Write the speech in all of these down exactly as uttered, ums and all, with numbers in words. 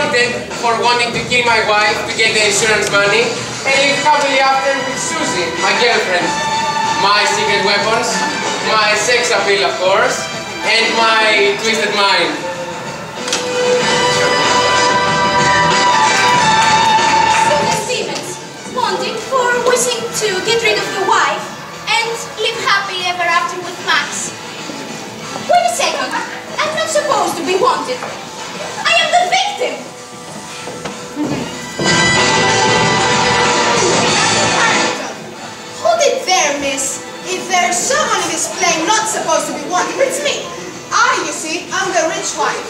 scolded for wanting to kill my wife to get the insurance money, and lived happily after with Susie, my girlfriend. My secret weapons, my sex appeal, of course, and my twisted mind. Susie Stevens, wanted for wishing to get rid of your wife and live happily ever after with Max. Wait a second, I'm not supposed to be wanted. I am the victim! Hold it there, miss. If there's someone in this play not supposed to be wanted, it's me. I, you see, I'm the rich wife.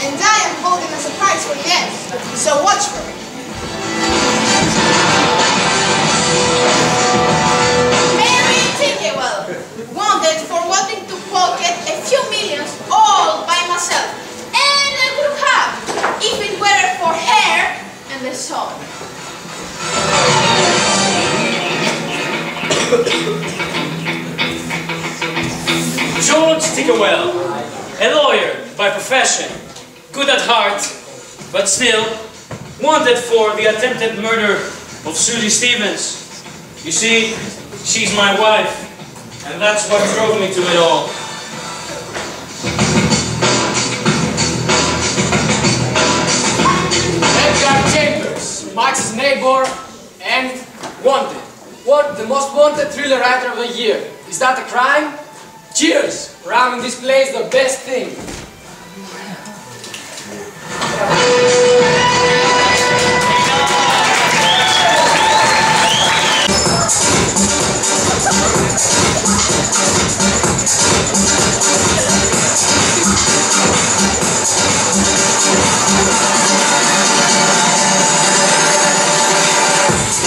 And I am holding a surprise for the end. So watch for it. Mary Ticklewell, wanted for wanting to pocket a few millions all by myself. If it were for her and the song. George Ticklewell, a lawyer by profession, good at heart, but still wanted for the attempted murder of Susie Stevens. You see, she's my wife, and that's what drove me to it all. Edgar Chambers, Max's neighbor and wanted. What the most wanted thriller writer of the year. Is that a crime? Cheers! Ramming this play is the best thing.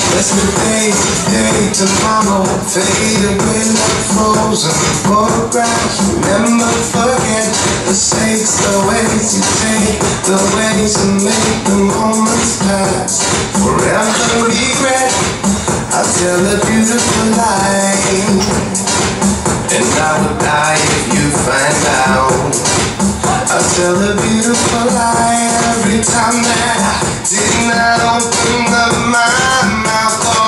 Let's be paid, day tomorrow, fade away like frozen photographs. Remember, forget the stakes, the ways you take, the ways you make the moments pass. Forever regret, I tell a beautiful lie, and I will die if you find out. I tell a beautiful lie every time that I did not open up my mouth.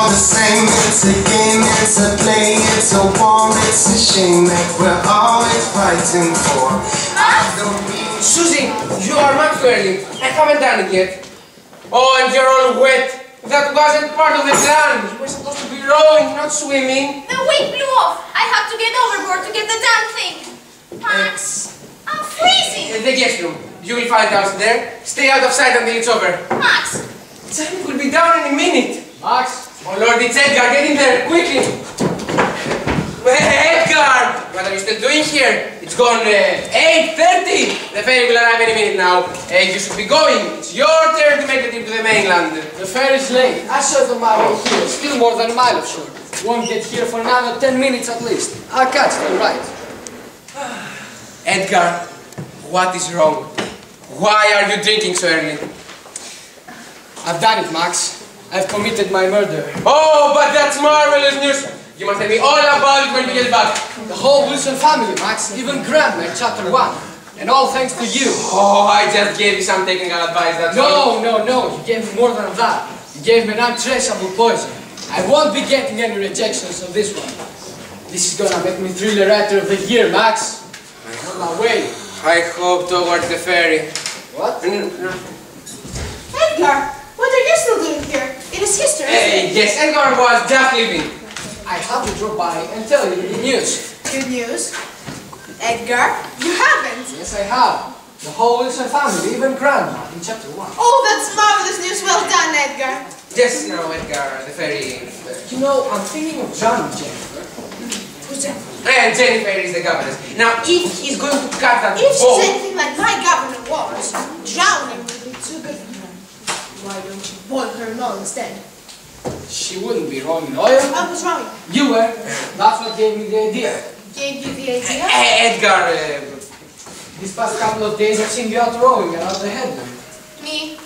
The same, it's a game, it's a play, it's a war, it's a shame that we're always fighting for. Ah! Susie, you are much too early. I haven't done it yet. Oh, and you're all wet. That wasn't part of the plan. You were supposed to be rowing, not swimming. The wind blew off. I had to get overboard to get the damn thing. Max, uh, I'm freezing. The guest room. You will find us there. Stay out of sight until it's over. Max! Janet will be down in a minute. Max! Oh Lord, it's Edgar! Get in there, quickly! Edgar! What are you still doing here? It's gone uh, eight thirty! The ferry will arrive any minute now. Uh, you should be going. It's your turn to make the trip to the mainland. The ferry's late. I saw the mile of here, still more than a mile of shore. Won't get here for another ten minutes at least. I'll catch them right. Edgar, what is wrong? Why are you drinking so early? I've done it, Max. I've committed my murder. Oh, but that's marvelous news! You must tell me all about it when you get back. The whole Wilson family, Max, even Grandma, chapter one. And all thanks to you. Oh, I just gave you some technical advice, that's all. No, no, no, you gave me more than that. You gave me an untraceable poison. I won't be getting any rejections on this one. This is gonna make me thriller writer of the year, Max. I'm on my way. I hope towards the ferry. What? Edgar! What are you still doing here? It is history. Hey, yes, Edgar was just leaving. I have to drop by and tell you the news. Good news? Edgar, you haven't. Yes, I have. The whole Wilson family, even Grandma, in chapter one. Oh, that's marvelous news. Well done, Edgar. Yes, no, Edgar, the very... You know, I'm thinking of John Jennifer. Who's Jennifer? And Jennifer is the governess. Now, if he's going to cut that If she's anything like my governor was, drowning would be too good. Why don't you boil her in oil instead? She wouldn't be wrong in oil. I was wrong. You were. That's what gave me the idea. Gave you the idea? Hey, Edgar! Uh, These past couple of days I've seen you out rowing around the headland. Me?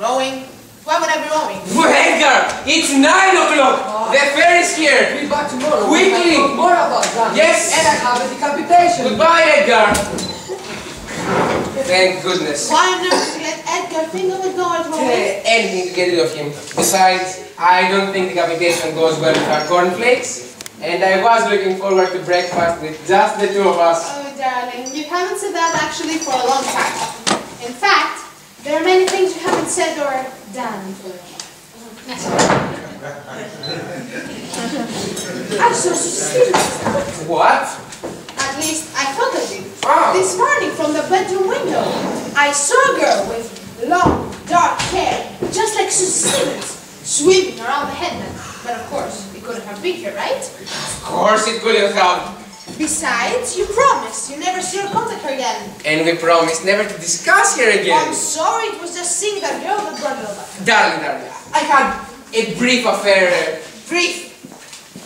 Rowing? Why would I be rowing? Well, Edgar! It's nine o'clock! Oh. The ferry's here! We'll be back tomorrow. Quickly! We'll more about that. Yes! And I have a decapitation. Goodbye, Edgar! Thank goodness. Why on earth did you let Edgar got finger with God, Robert. Anything to get rid of him. Besides, I don't think the capitation goes well with our cornflakes. And I was looking forward to breakfast with just the two of us. Oh, darling, you haven't said that actually for a long time. In fact, there are many things you haven't said or done for me. I'm so serious. What? At least I thought of it. Oh. This morning from the bedroom window, I saw a girl with long, dark hair, just like Susie Stevens, sweeping around the headland. But of course, it couldn't have been here, right? Of course it couldn't have. Besides, you promised you never see her contact her again. And we promised never to discuss her again. I'm sorry, it was just seeing that girl that brought it over. Darling, darling, I had a brief affair. Brief?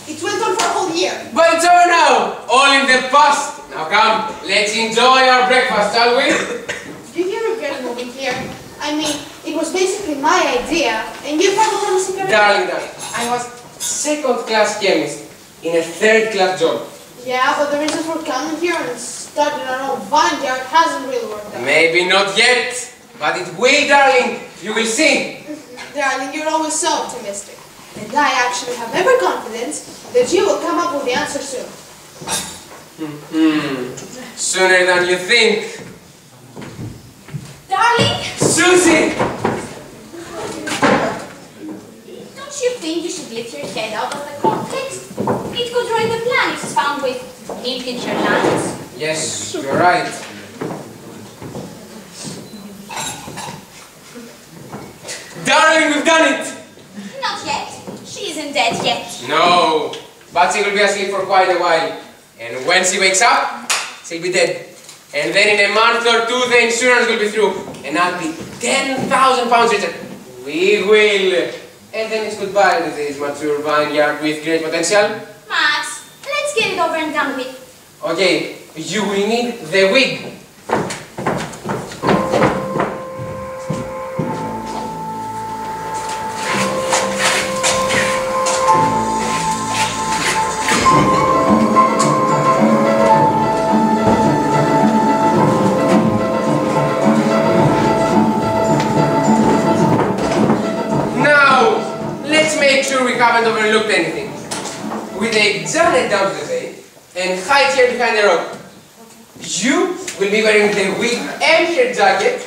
It went on for a whole year. But it's over now, all in the past. Now come, let's enjoy our breakfast, shall we? Do you regret moving here? I mean, it was basically my idea, and you probably want to see her. Darling, darling, I was second-class chemist in a third-class job. Yeah, but the reason for coming here and starting our own vineyard hasn't really worked out. Maybe not yet, but it will, darling. You will see. Darling, you're always so optimistic. And I actually have every confidence that you will come up with the answer soon. Mm-hmm. Sooner than you think. Darling! Susie! Don't you think you should lift your head out of the cornflakes? It could ruin the plan if it's found with milk in your lungs. Yes, you're right. Darling, we've done it! Not yet. She isn't dead yet. No, but she will be asleep for quite a while. And when she wakes up, she'll be dead. And then in a month or two, the insurance will be through. And I'll be ten thousand pounds richer. We will. And then it's goodbye to this mature vineyard with great potential. Max, let's get it over and done with. Okay, you will need the wig. Overlooked anything. We take Janet down to the bay and hide here behind the rock. You will be wearing the wig and your jacket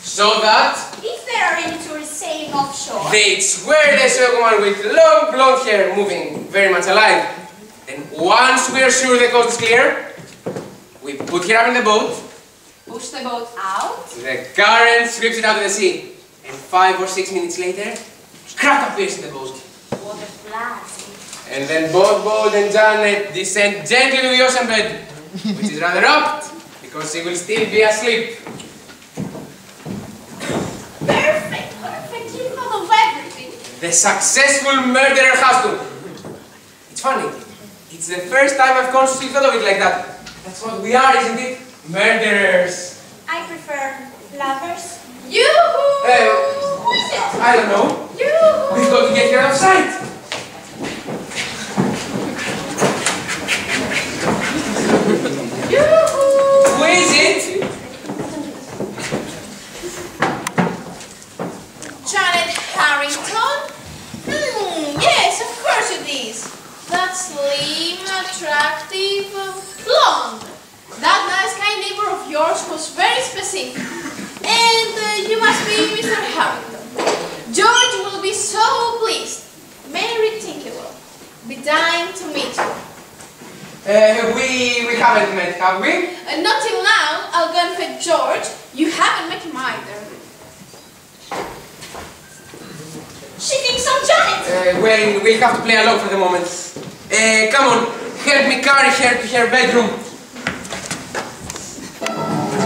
so that if there are any tourists sailing offshore, they'd swear they saw someone with long blonde hair moving very much alive. And once we are sure the coast is clear, we put her up in the boat, push the boat out, the current sweeps it out to the sea, and five or six minutes later, crack appears in the boat. And then both Bold and Janet descend gently to the ocean bed, which is rather apt, because she will still be asleep. Perfect, perfect, you thought of everything. The successful murderer husband. It's funny, it's the first time I've consciously thought of it like that. That's what we are, isn't it? Murderers. I prefer lovers. Yoo-hoo! Uh, I don't know. Yoo-hoo! We've got to get her out of sight. Yoo-hoo! Who is it? Janet Harrington? Hmm, yes, of course it is. That slim, attractive, blonde. That nice kind neighbor of yours was very specific. And uh, you must be Mister Harrington. George will be so pleased. Mary Ticklewell, be dying to meet you. Uh, we, we haven't met, have we? Uh, not till now. I'll go and fetch George. You haven't met him either. She thinks I'm Janet. Uh, well, we'll have to play along for the moment. Uh, come on, help me carry her to her bedroom.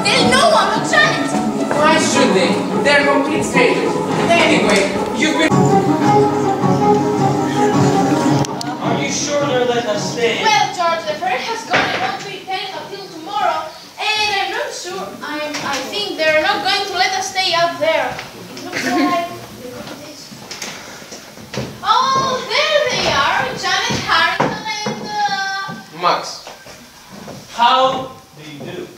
They'll know I'm not Janet. Why should they? They're complete strangers. Anyway, you've been... Are you sure they'll let us stay? Well, George, the ferry has gone and won't return until tomorrow, and I'm not sure. I'm, I think they're not going to let us stay out there. It looks like... Oh, there they are, Janet Harrington and... Uh... Max. How do you do?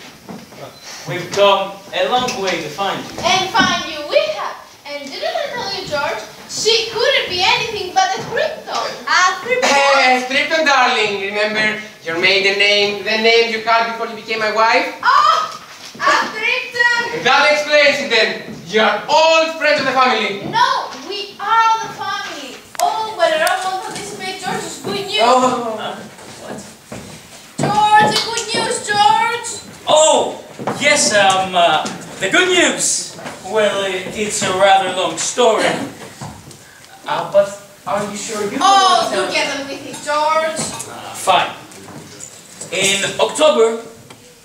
We've come a long way to find you. And find you we have. And didn't I tell you, George? She couldn't be anything but a Tripton. A Tripton? Tripton, darling. Remember your maiden name, the name you had before you became my wife? Oh, a Tripton. That explains it then. You are all friends of the family. No, we are the family. Oh, but I don't want to anticipate George's good news. Oh, uh, what? George, the good news, George. Oh, yes, um, uh, the good news. Well, it, it's a rather long story. Uh, but are you sure you Oh, you get on with it, George. Uh, fine. In October,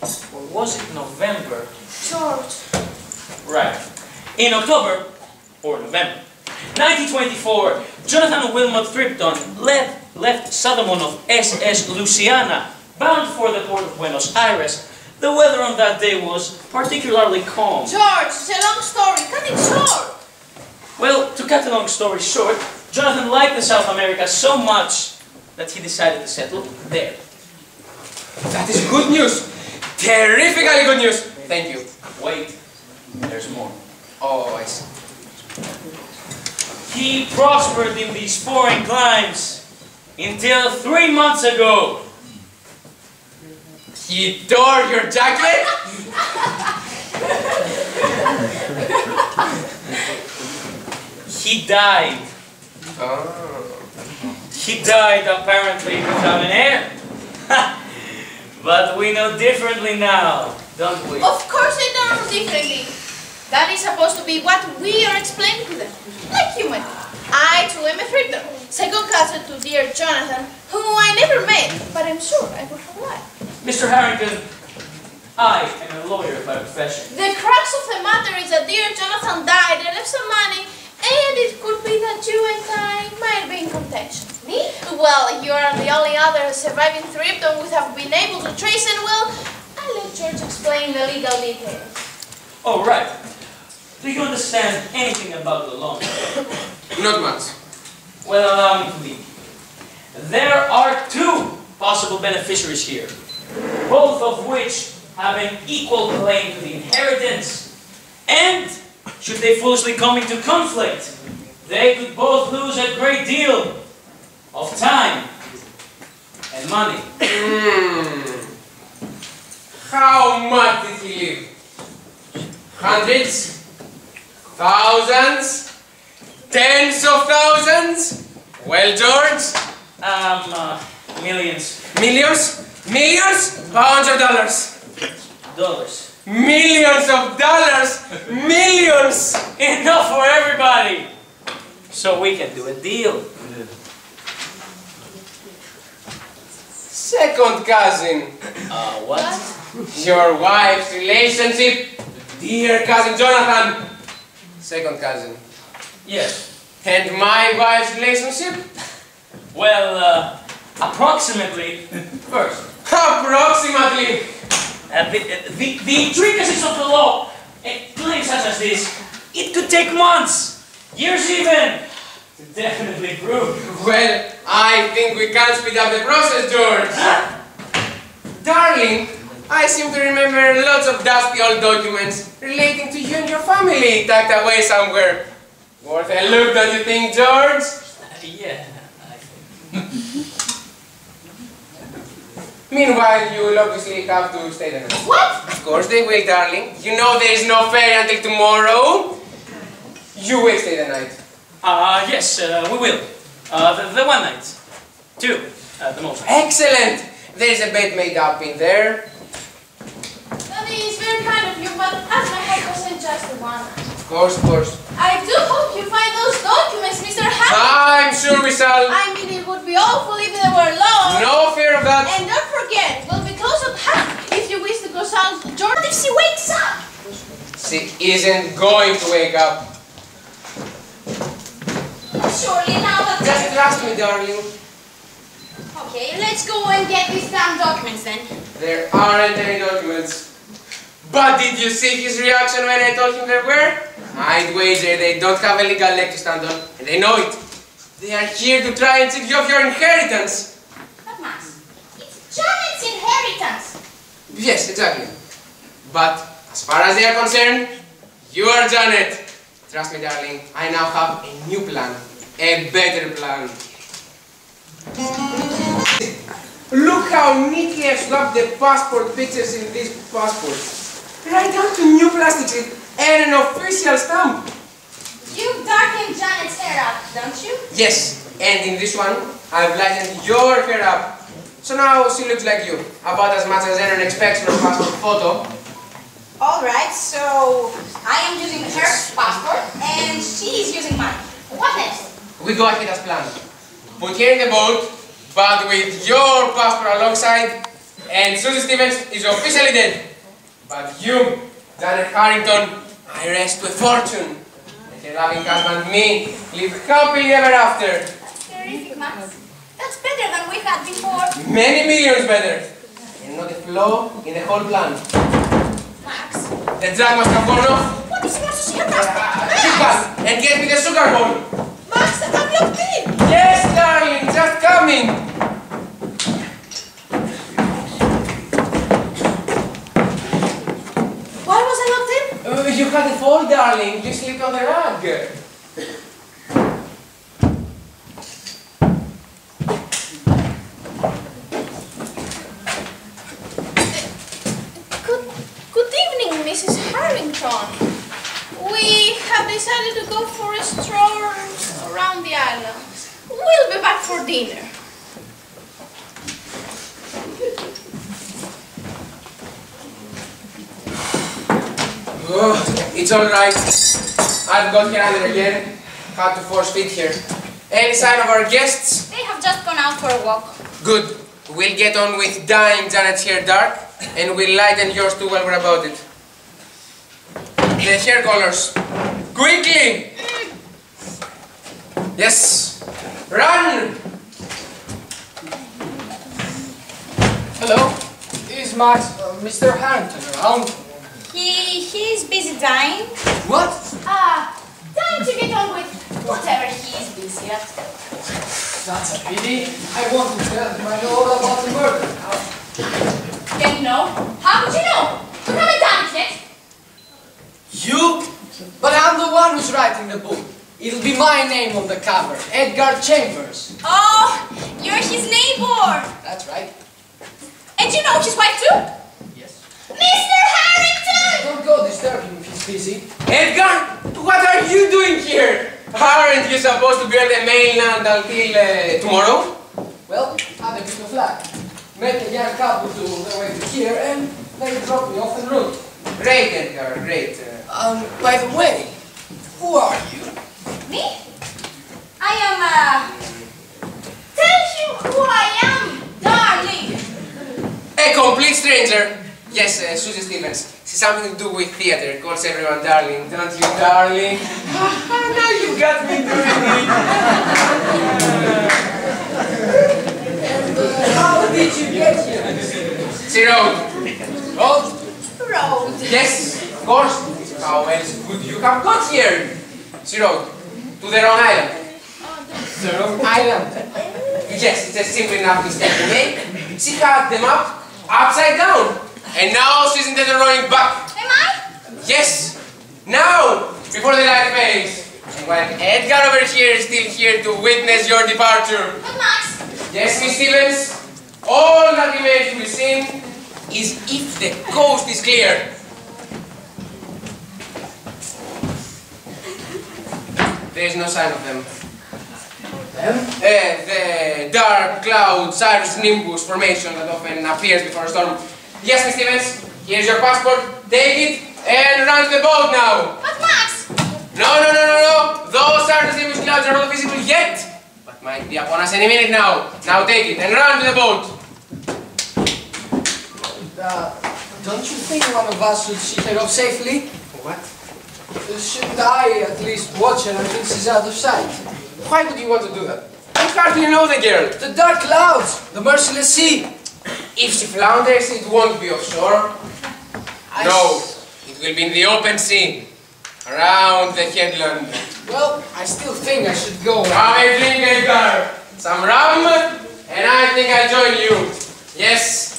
or was it November? George. Right. In October, or November, nineteen twenty-four, Jonathan Wilmot Tripton left, left Sodom of S S Luciana, bound for the port of Buenos Aires. The weather on that day was particularly calm. George, it's a long story. Cut it short! Well, to cut a long story short, Jonathan liked South America so much that he decided to settle there. That is good news! Terrifically good news! Thank you. Wait, there's more. Oh, I see. He prospered in these foreign climes until three months ago. He tore your jacket? He died. Oh. He died apparently without an heir. But we know differently now, don't we? Of course we know differently. That is supposed to be what we are explaining to them, like human. I too am a Tripton, second cousin to dear Jonathan, whom I never met, but I'm sure I would have lied. Mister Harrington, I am a lawyer by profession. The crux of the matter is that dear Jonathan died and left some money, and it could be that you and I might be in contention. Me? Well, you are the only other surviving Tripton we have been able to trace, and well, I'll let George explain the legal details. All right. Do you understand anything about the law? Not much. Well, allow me to lead you. There are two possible beneficiaries here, both of which have an equal claim to the inheritance. And should they foolishly come into conflict, they could both lose a great deal of time and money. How much did he leave? Hundreds? Thousands? Tens of thousands? Well, George? Um, uh, millions. Millions? Millions? Pounds of dollars? Dollars. Millions of dollars? Millions! Enough for everybody! So we can do a deal. Yeah. Second cousin. Uh, what? Your wife's relationship? Dear cousin Jonathan. Second cousin. Yes. And my wife's relationship? Well, uh, approximately first. Approximately! Uh, the, uh, the, the intricacies of the law, a claim such as this, it could take months, years even, to definitely prove. Well, I think we can speed up the process, George. Huh? Darling, I seem to remember lots of dusty old documents relating to you and your family tucked away somewhere. Worth a look, don't you think, George? Uh, yeah, I think. Meanwhile, you'll obviously have to stay the night. What? Of course they will, darling. You know there is no ferry until tomorrow. You will stay the night. Ah, uh, yes, uh, we will. Uh, the, the one night. Two, at uh, the most. Excellent! There's a bed made up in there. It's very kind of you, but as my help wasn't just the one. Of course, of course. I do hope you find those documents, Mister Harrington. I'm sure we shall. I mean, it would be awful if they were lost. No fear of that. And don't forget, we'll be close at hand if you wish to go sound to Jordan if she wakes up. She isn't going to wake up. Surely now that... Just trust me, darling. Okay, let's go and get these damn documents then. There aren't any documents. But did you see his reaction when I told him there were? I'd wager they don't have a legal leg to stand on, and they know it. They are here to try and cheat you of your inheritance. But Max, it's Janet's inheritance. Yes, exactly. But as far as they are concerned, you are Janet, Trust me, darling, I now have a new plan. A better plan. Look how neatly I've swapped the passport pictures in these passports. Right down to new plastic and an official stamp. You darkened Janet's hair up, don't you? Yes, and in this one, I've lightened your hair up. So now she looks like you, about as much as anyone expects from a passport photo. Alright, so I am using her passport and she's using mine. What next? We go ahead as planned. Put her in the boat, but with your passport alongside, and Susie Stevens is officially dead. But you, Janet Harrington, I rest with fortune. Your loving husband and me live happily ever after. That's terrific, Max. That's better than we had before. Many millions better. And not a flaw in the whole plan. Max. The drug must have gone off. What is worse? She had that. And get me the sugar bowl. Max, I'm locked in. Yes, darling, just coming. Why was I locked in? You had a fall, darling. You sleep on the rug. Good, good evening, Missus Harrington. We have decided to go for a stroll around the island. We'll be back for dinner. Oh, it's alright. I've got her under again. Had to force feed her. Any sign of our guests? They have just gone out for a walk. Good. We'll get on with dyeing Janet's hair dark, and we'll lighten yours too while we're about it. The hair colors. Quickly! Yes! Run! Hello? Is Max, uh, Mister Harrington around? He, he's busy dying. What? Ah, time to get on with whatever he is busy at. That's a pity. I want to tell him I know all about the murder. Now. Then no. How would you know? You haven't done it yet. You? But I'm the one who's writing the book. It'll be my name on the cover. Edgar Chambers. Oh, you're his neighbor. That's right. And you know his wife too? Mister Harrington! Don't go disturb him if he's busy. Edgar, what are you doing here? Aren't you supposed to be on the mainland until uh, tomorrow? Well, I had a bit of luck. Met a young couple to the way to here and they dropped me off en route. Great, Edgar, great. Um, by the way, who are you? Me? I am, uh... tell you who I am, darling! A complete stranger. Yes, uh, Susie Stevens. She's something to do with theater. Calls everyone darling, don't you, darling? Now you got me doing it. And uh, how did you get here? She rode. Rode? Rode. Yes, of course. How else could you have got here? She rode. To their own island. Their own island? Yes, it's a simple enough mistake to make. She had them up, upside down. And now she's in the rowing back. Am I? Yes. Now, before the light fades. And while Edgar over here is still here to witness your departure. But Max. Yes, Miss Stevens. All that remains to be seen is if the coast is clear. There is no sign of them. Them? Uh, the dark cloud Cyrus Nimbus formation that often appears before a storm. Yes, Miss Stevens, here's your passport, take it, and run to the boat now! But Max! No, no, no, no, no! Those are the Nimbus clouds are not visible yet, but might be upon us any minute now. Now take it, and run to the boat! Uh, don't you think one of us should see her off safely? What? Shouldn't I at least watch her until she's out of sight? Why would you want to do that? I hardly know the girl! The dark clouds! The merciless sea! If she flounders, it won't be offshore. I no, it will be in the open sea, around the headland. Well, I still think I should go. I drink, Edgar, some rum, and I think I join you. Yes,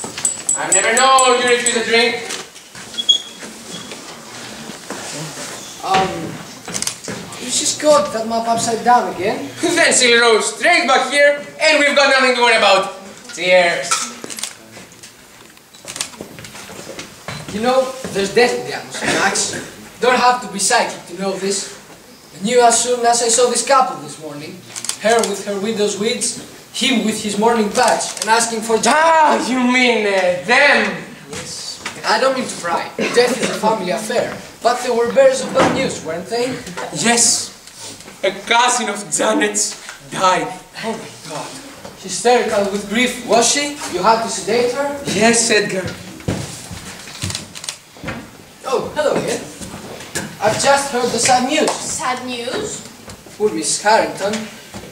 I've never known you refuse a drink. Um, She's God, that map upside down again. Then she'll roll straight back here, and we've got nothing to worry about. Cheers. You know, there's death in the atmosphere, Max. You don't have to be psychic to know this. I knew as soon as I saw this couple this morning. Her with her widow's weeds, him with his morning patch, and asking for... Ah, you mean uh, them? Yes. I don't mean to pry. Death is a family affair. But they were bearers of bad news, weren't they? Yes. A cousin of Janet's died. Oh my God. Hysterical with grief, was she? You had to sedate her? Yes, Edgar. Oh, hello again. I've just heard the sad news. Sad news? Poor Miss Harrington.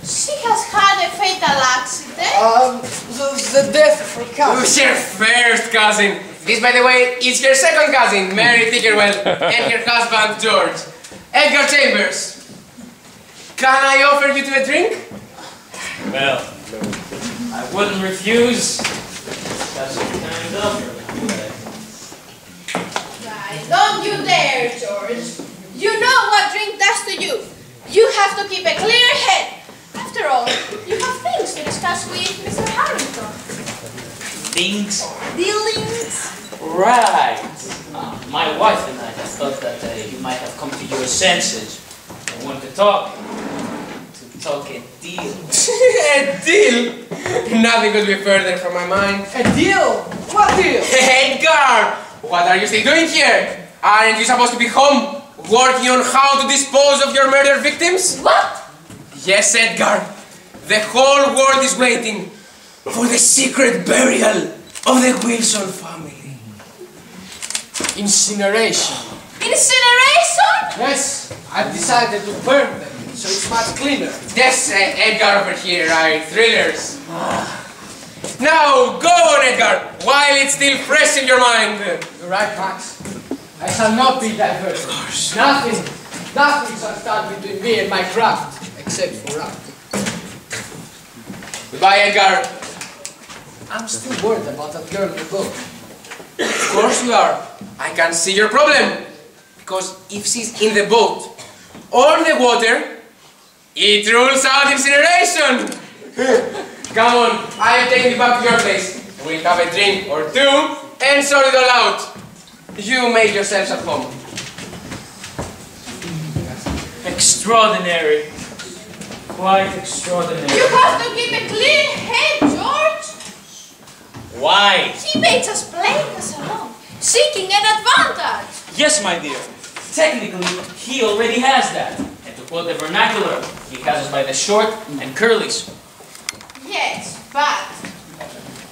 She has had a fatal accident. Um, the, the death of her cousin. Who's her first cousin? This, by the way, is her second cousin, Mary Ticklewell, and her husband, George. Edgar Chambers. Can I offer you to a drink? Well, I wouldn't refuse. That's what kind of... Right, don't you dare, George. You know what drink does to you. You have to keep a clear head. After all, you have things to discuss with Mister Harrington. Things? Dealings? Right. Uh, my wife and I have thought that uh, you might have come to your senses. I want to talk. To talk a deal. A deal? Nothing could be further from my mind. A deal? What deal? Edgar! What are you still doing here? Aren't you supposed to be home, working on how to dispose of your murder victims? What? Yes, Edgar, the whole world is waiting for the secret burial of the Wilson family. Incineration. Incineration? Yes, I've decided to burn them, so it's much cleaner. Yes, uh, Edgar over here, right? Thrillers. Ah. Now, go on, Edgar, while it's still fresh in your mind. You're right, Max. I shall not be diverted. Of course. Nothing, nothing shall stand between me and my craft. Except for that. Goodbye, Edgar. I'm still worried about that girl in the book. Of course you are. I can see your problem. Because if she's in the boat or the water, it rules out incineration. Come on, I am taking you back to your place. We'll have a drink or two and sort it all out. You make yourselves at home. Extraordinary. Quite extraordinary. You have to keep a clean head, George! Why? She makes us play us along, seeking an advantage! Yes, my dear. Technically, he already has that. And to quote the vernacular, he has us by the short and curlies. Yes, but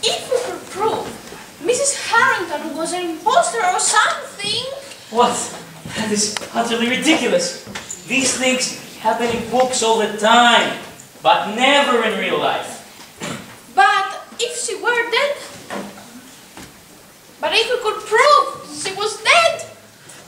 if we could prove Missus Harrington was an imposter or something... What? That is utterly ridiculous. These things happen in books all the time, but never in real life. But if she were dead? But if we could prove she was dead?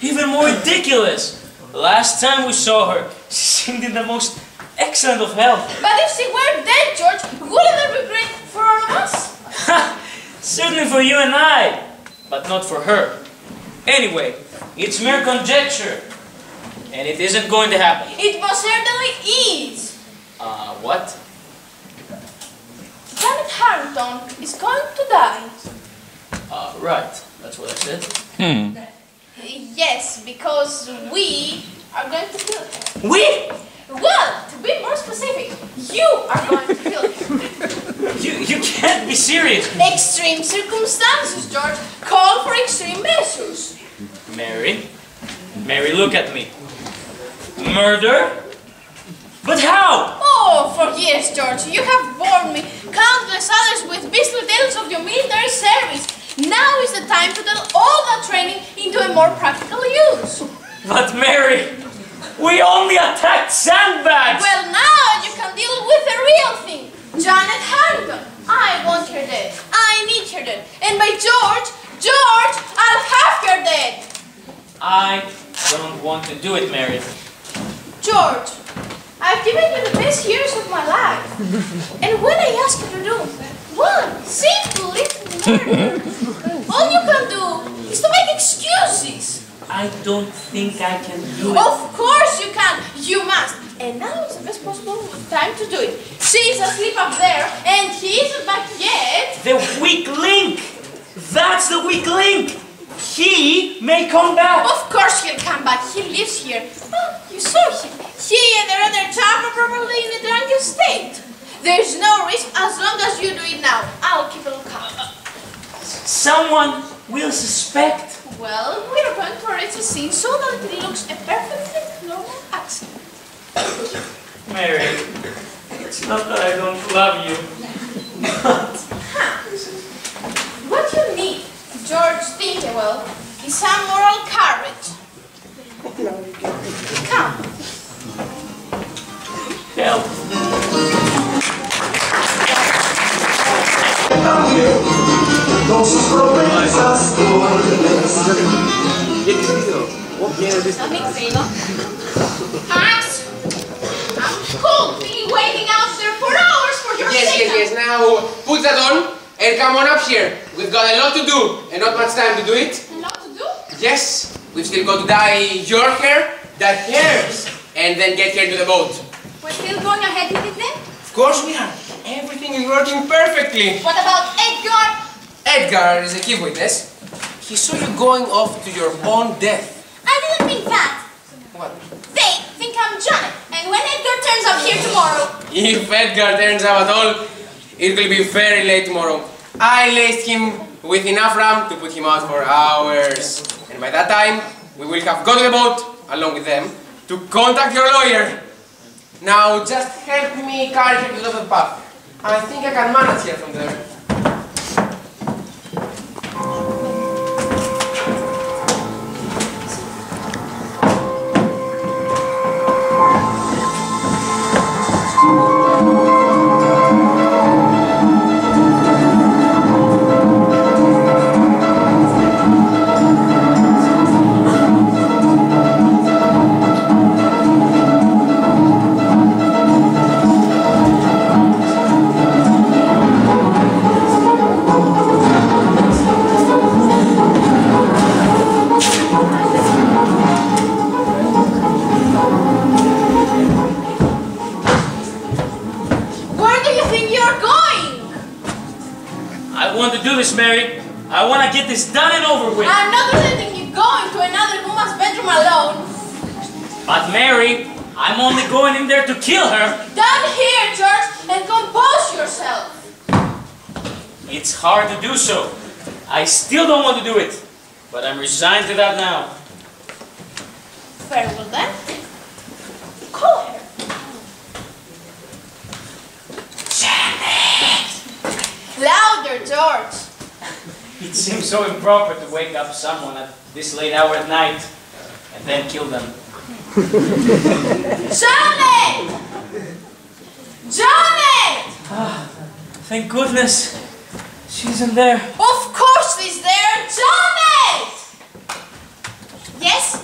Even more ridiculous! Last time we saw her, she seemed in the most excellent of health. But if she were dead, George, wouldn't that be great for all of us? Certainly for you and I, but not for her. Anyway, it's mere conjecture. And it isn't going to happen. It most certainly is. Uh, what? Janet Harrington is going to die. Uh, right. That's what I said. Hmm. Yes, because we are going to kill her. We? Well, to be more specific, you are going to kill her. you, you can't be serious. Extreme circumstances, George, call for extreme measures. Mary? Mary, look at me. Murder? But how? Oh, for years, George, you have bored me, countless others, with beastly tales of your military service. Now is the time to turn all that training into a more practical use. But Mary, we only attacked sandbags! Well, now you can deal with the real thing. Janet Harrington. I want her dead. I need her dead. And by George, George, I'll have her dead. I don't want to do it, Mary. George, I've given you the best years of my life, and when I ask you to do one simple little murder, all you can do is to make excuses. I don't think I can do it. Of course you can, you must. And now is the best possible time to do it. She's asleep up there, and he isn't back yet. The weak link! That's the weak link! He may come back. Of course he'll come back. He lives here. Oh, you saw him. He and the other charm are probably in a drunken state. There's no risk as long as you do it now. I'll keep a lookout. Someone will suspect. Well, we're going to arrange a scene so that it looks a perfectly normal accident. Mary, it's not that I don't love you. But huh. What you need, George Ticklewell, is some moral courage. Come. Help. Max, I'm cold. Been waiting out there for hours for your yes, signal. Yes, yes, yes. Now put that on and come on up here. We've got a lot to do and not much time to do it. A lot to do? Yes. We've still got to dye your hair, dye hairs, and then get here to the boat. We're still going ahead with it then? Of course we are. Everything is working perfectly. What about Edgar? Edgar is a key witness. He saw you going off to your own death. I didn't think that. What? They think I'm Janet. And when Edgar turns up here tomorrow... If Edgar turns up at all, it will be very late tomorrow. I laced him with enough rum to put him out for hours. And by that time, we will have got to the boat, along with them, to contact your lawyer. Now just help me carry him to the pub. I think I can manage here from there. Mary, I want to get this done and over with. I'm not letting you go into another woman's bedroom alone. But Mary, I'm only going in there to kill her. Down here, George, and compose yourself. It's hard to do so. I still don't want to do it, but I'm resigned to that now. Very well then. Call her. Janet! Louder, George! It seems so improper to wake up someone at this late hour at night and then kill them. Janet! Janet! Oh, thank goodness she isn't there. Of course she's there! Janet! Yes?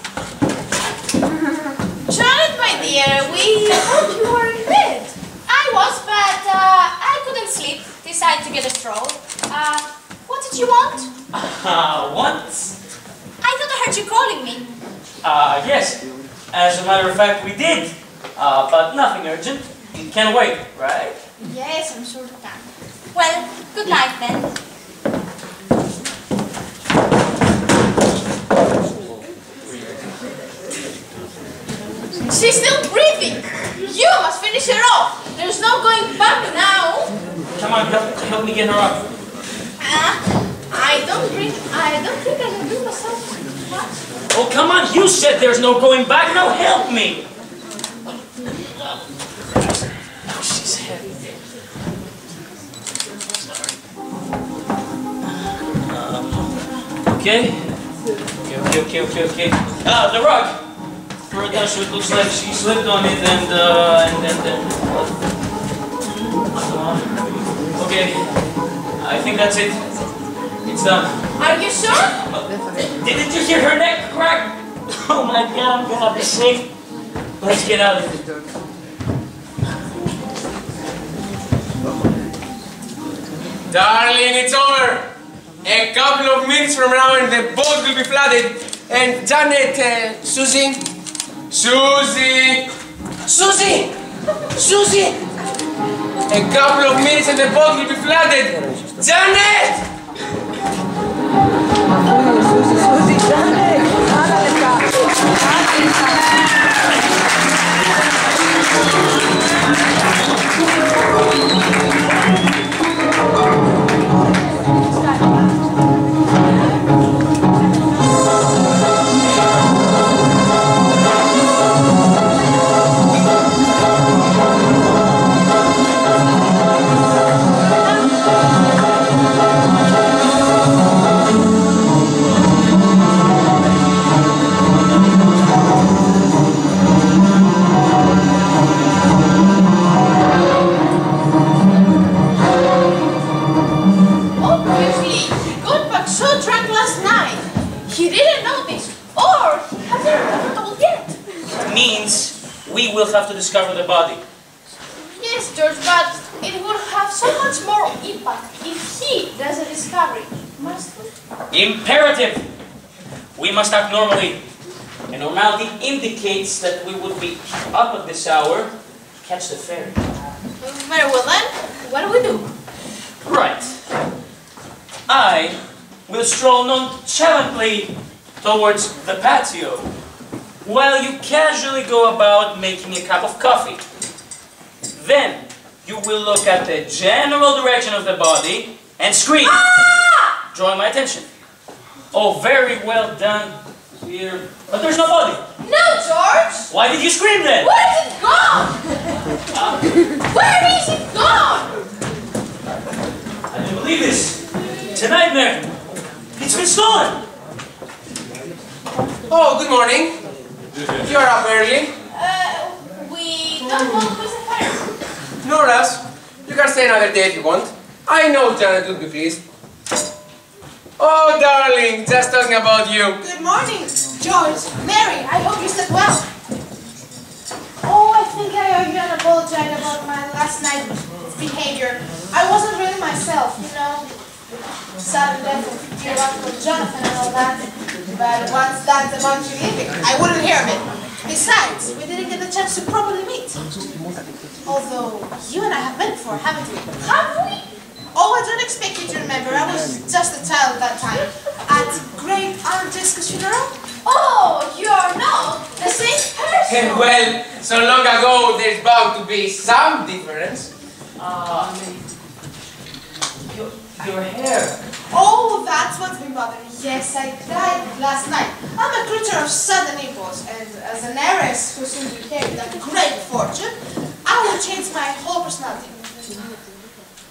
Janet, my dear, we thought you were in bed. I was, but uh, I couldn't sleep. Decided to get a stroll. Uh, What did you want? Uh, what? I thought I heard you calling me. Uh, yes. As a matter of fact, we did. Uh, but nothing urgent. It can wait, right? Yes, I'm sure it can. Well, good night then. She's still breathing. You must finish her off. There's no going back now. Come on, help, help me get her up. Uh, I don't think I don't think I can do myself. What? Oh, come on! You said there's no going back. Now help me. Oh, she's heavy. Um, okay. Okay. Okay. Okay. Okay. Okay. Ah, the rug. For a dash, it looks like she slipped on it, and uh, and then then. Uh, okay. I think that's it. It's done. Are you sure? Didn't you hear her neck crack? Oh my god, I'm gonna be sick. Let's get out of here. Darling, it's over. A couple of minutes from now and the boat will be flooded. And Janet, uh, Susie, Susie! Susie! Susie! A couple of minutes and the boat will be flooded! Janet! Susie, Susie, Janet! Have to discover the body. Yes, George, but it will have so much more impact if he does a discovery, must we? Imperative! We must act normally. And normality indicates that we would be up at this hour to catch the ferry. Very well then, what do we do? Right. I will stroll nonchalantly towards the patio, while you casually go about making a cup of coffee. Then, you will look at the general direction of the body and scream, ah! Drawing my attention. Oh, very well done, dear. But there's no body. No, George! Why did you scream then? Where is it gone? Uh, Where is it gone? I don't believe this. It's a nightmare. It's been stolen. Oh, good morning. You're up early. Uh, we don't want to miss the fire. No rush. You can stay another day if you want. I know Janet will be pleased. Oh, darling, just talking about you. Good morning, George. Mary, I hope you slept well. Oh, I think I owe you an apology about my last night's behavior. I wasn't really myself, you know. Sudden death of dear uncle Jonathan and all that. But once that's among you living, I wouldn't hear of it. Besides, we didn't get the chance to properly meet. Although, you and I have met before, haven't we? Have we? Oh, I don't expect you to remember. I was just a child at that time. At Great Aunt Jessica's funeral? Oh, you are now the same person. Well, so long ago, there's bound to be some difference. Uh, your, your hair. Oh, that's what's been bothering me. Yes, I died last night. I'm a creature of sudden impulse, and as an heiress who soon inherited a great fortune, I will change my whole personality.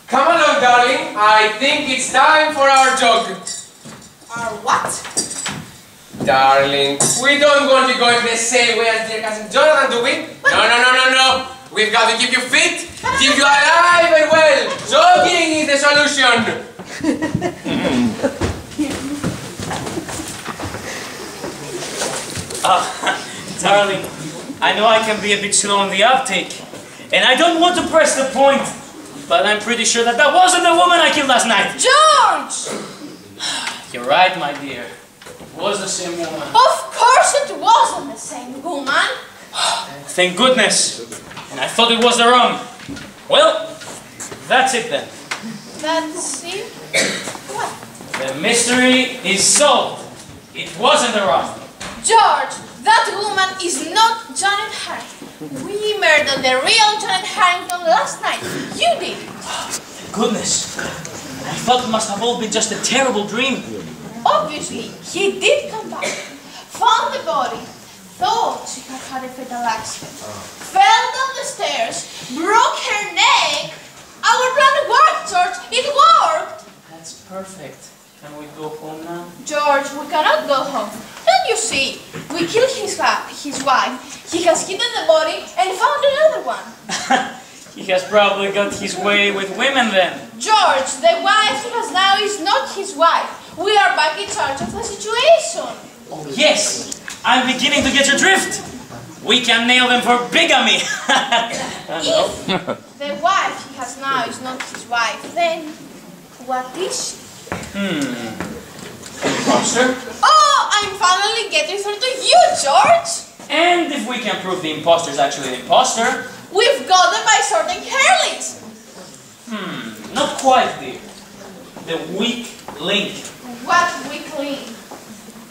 Come along, darling. I think it's time for our jog. Our what? Darling, we don't want you going the same way as dear cousin Jonathan, do we? What? No, no, no, no, no. We've got to keep you fit, keep you alive and well. Jogging is the solution. uh, darling, I know I can be a bit slow on the uptake, and I don't want to press the point, but I'm pretty sure that that wasn't the woman I killed last night. George! You're right, my dear. It was the same woman. Of course it wasn't the same woman. Thank goodness. And I thought it was the wrong. Well, that's it then. That's it? What? The mystery is solved. It wasn't a rough. George, that woman is not Janet Harrington. We murdered the real Janet Harrington last night. You did. Oh, goodness. I thought it must have all been just a terrible dream. Obviously, he did come back. Found the body. Thought she had had a fatal accident. Fell down the stairs. Broke her neck. Our plan worked, George! It worked! That's perfect. Can we go home now? George, we cannot go home. Don't you see? We killed his, his wife. He has hidden the body and found another one. He has probably got his way with women then. George, the wife he has now is not his wife. We are back in charge of the situation. Oh, yes! I'm beginning to get your drift. We can nail them for bigamy. If the wife he has now is not his wife, then what is she? Hmm. Imposter? Oh, I'm finally getting through to you, George! And if we can prove the imposter is actually an imposter, we've got them by sorting Herlings! Hmm, not quite there. The weak link. What weak link?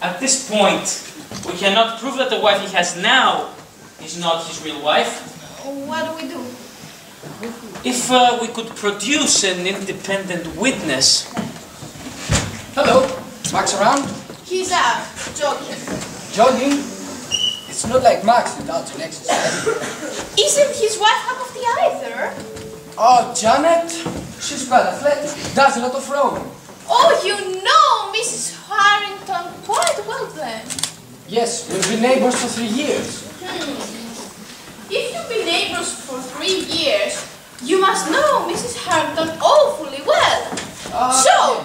At this point, we cannot prove that the wife he has now is not his real wife. What do we do? If uh, we could produce an independent witness. Hello, Max around? He's out, jogging. Jogging? It's not like Max without an exercise. Isn't his wife half of the either? Oh, Janet? She's quite athletic, does a lot of rowing. Oh, you know Missus Harrington quite well then. Yes, we've been neighbors for three years. Hmm. If you've been neighbors for three years, you must know Missus Harrington awfully well. Uh, so,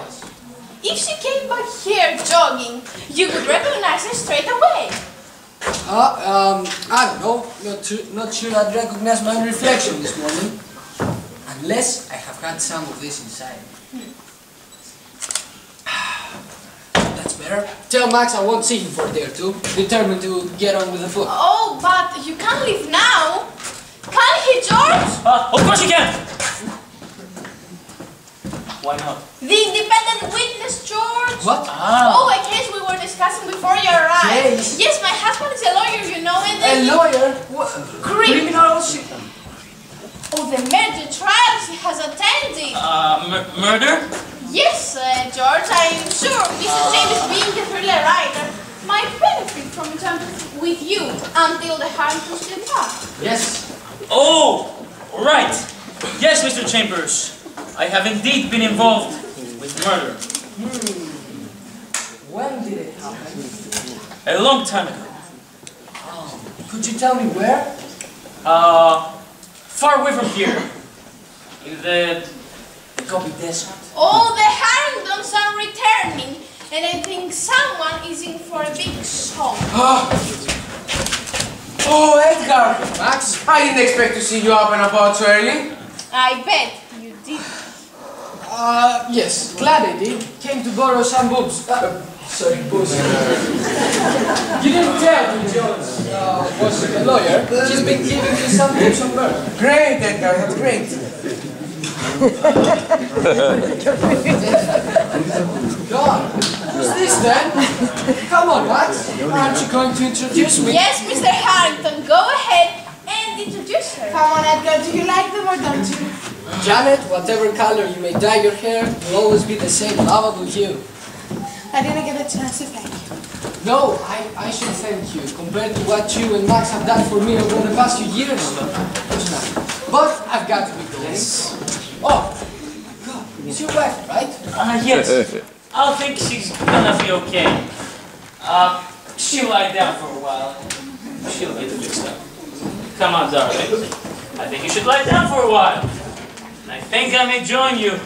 yes. If she came back here jogging, you could recognize her straight away. Uh, um, I don't know. Not, not sure I'd recognize my own reflection this morning. Unless I have had some of this inside. Hmm. That's better. Tell Max I won't see him for a day or two. Determined to get on with the foot. Oh, but you can't leave now. Can he, George? Uh, of course he can! Why not? The independent witness, George! What? Ah. Oh, a case we were discussing before you arrived. Case? Yes, my husband is a lawyer, you know, and then... A lawyer? What? Criminal? Oh, the murder trials he has attended. Uh, murder? Yes, uh, George, I'm sure Mister Uh. James, being a thriller writer, might benefit from it with you until the Harringtons get back. Yes. Oh, right. Yes, Mister Chambers. I have indeed been involved with murder. Hmm. When did it happen? A long time ago. Oh. Could you tell me where? Uh, far away from here. In the, the Copy Desert. All the Harringtons are returning, and I think someone is in for a big shock. Oh, Edgar! Max? I didn't expect to see you up and about so early. I bet you did. Uh, yes, glad I did. Came to borrow some boobs. Uh, sorry, boobs. You didn't tell me Jones uh, was a lawyer. She's been giving me some tips on murder. Great, Edgar, that's great. God, who's this then? Come on, Max. Aren't you going to introduce me? Yes, Mister Harrington, go ahead and introduce her. Come on, Edgar, do you like them or don't you? Janet, whatever color you may dye your hair, will always be the same lovable hue. I didn't get a chance to thank you. No, I, I should thank you. Compared to what you and Max have done for me over the past few years, but I've got to be nice. Oh, God, it's your wife, right? Ah, uh, yes. I think she's gonna be okay. Uh, she'll lie down for a while. She'll get fixed up. Come on, darling. I think you should lie down for a while. And I think I may join you.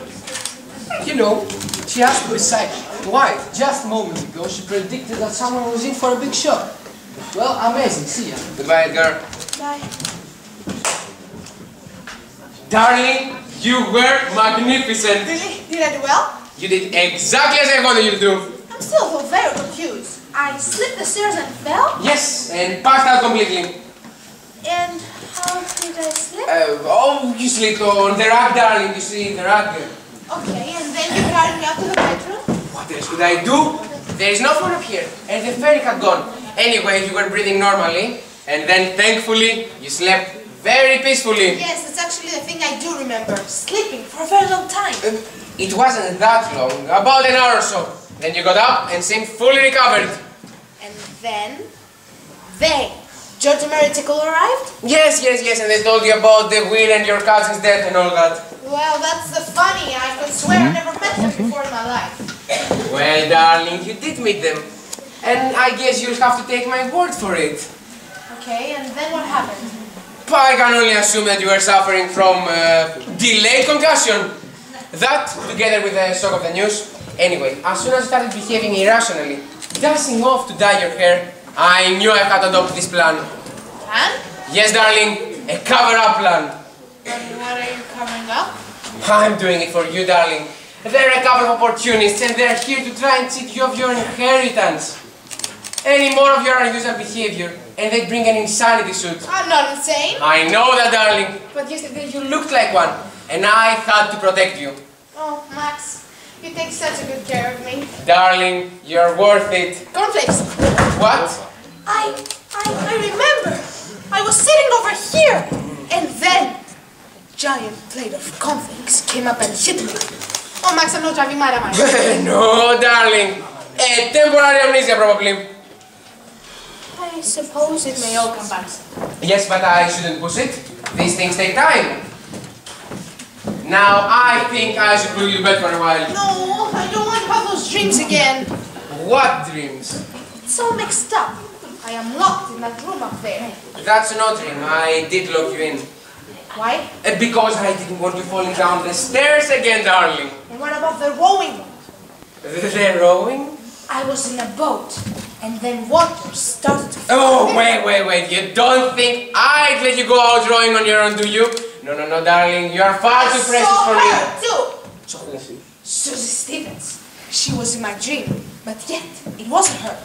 You know, she asked to decide why. Just a moment ago, she predicted that someone was in for a big shock. Well, amazing. See ya. Goodbye, Edgar. Bye. Darling, you were magnificent! Really? Did I do well? You did exactly as I wanted you to do! I'm still very confused. I slipped the stairs and fell? Yes, and passed out completely. And how did I slip? Uh, oh, you slipped on the rug, darling, you see, the rug. Okay, and then you carried me up to the bedroom? What else could I do? There is no phone up here, and the ferry had gone. Anyway, you were breathing normally, and then, thankfully, you slept very peacefully. Yes, that's actually the thing I do remember. Sleeping for a very long time. Uh, it wasn't that long, about an hour or so. Then you got up and seemed fully recovered. And then... They... George and Mary Ticklewell arrived? Yes, yes, yes, and they told you about the will and your cousin's death and all that. Well, that's the funny. I could swear I never met them before in my life. Well, darling, you did meet them. And I guess you'll have to take my word for it. Okay, and then what happened? I can only assume that you were suffering from uh, delayed concussion. That, together with the shock of the news. Anyway, as soon as you started behaving irrationally, dashing off to dye your hair, I knew I had to adopt this plan. Plan? Yes, darling, a cover-up plan. And what are you covering up? I'm doing it for you, darling. They're a couple of opportunists and they're here to try and cheat you of your inheritance. any more of your unusual behavior, and they'd bring an insanity suit. I'm not insane. I know that, darling. But yesterday you looked like one, and I thought to protect you. Oh, Max, you take such a good care of me. Darling, you're worth it. Cornflakes. What? I, I, I remember. I was sitting over here, and then a giant plate of cornflakes came up and hit me. Oh, Max, I'm not driving mad, am I? No, darling. A temporary amnesia, probably. I suppose it may all come back. Yes, but I shouldn't push it. These things take time. Now, I think I should put you to bed for a while. No, I don't want to have those dreams again. What dreams? It's all mixed up. I am locked in that room up there. That's no dream. I did lock you in. Why? Because I didn't want you falling down the stairs again, darling. And what about the rowing? The rowing? I was in a boat, and then water started to fall. Oh, wait, wait, wait. You don't think I'd let you go out rowing on your own, do you? No, no, no, darling. You are far I too precious for me. So her, too. Susie Stevens. She was in my dream, but yet, it wasn't her.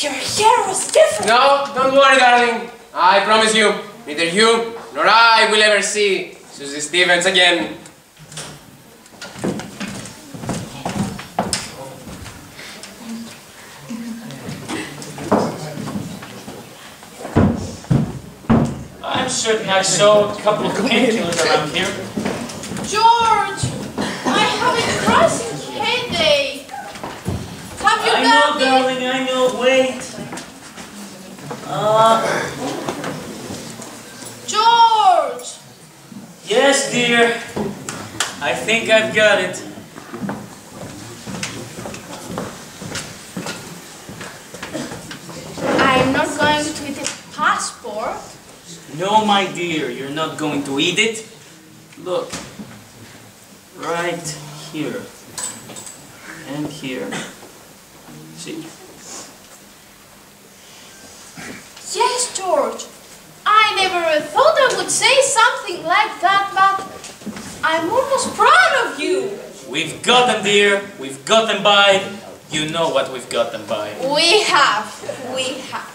Your hair was different. No, don't worry, darling. I promise you, neither you nor I will ever see Susie Stevens again. I'm certain I saw a couple of painkillers around here. George, I have a crushing headache. Have you I got know, me? darling, I know. Wait. Uh, George. Yes, dear. I think I've got it. I'm not going to eat a passport. No, my dear, you're not going to eat it. Look, right here and here. See? Yes, George. I never thought I would say something like that, but I'm almost proud of you. We've got them, dear. We've got them by. You know what we've got them by. We have. We have.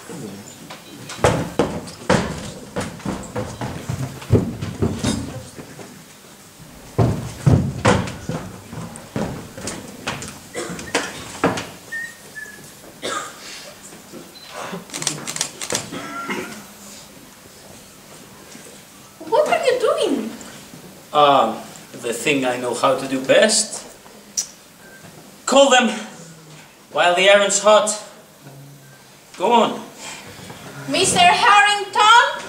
Um, the thing I know how to do best. Call them while the iron's hot. Go on. Mister Harrington?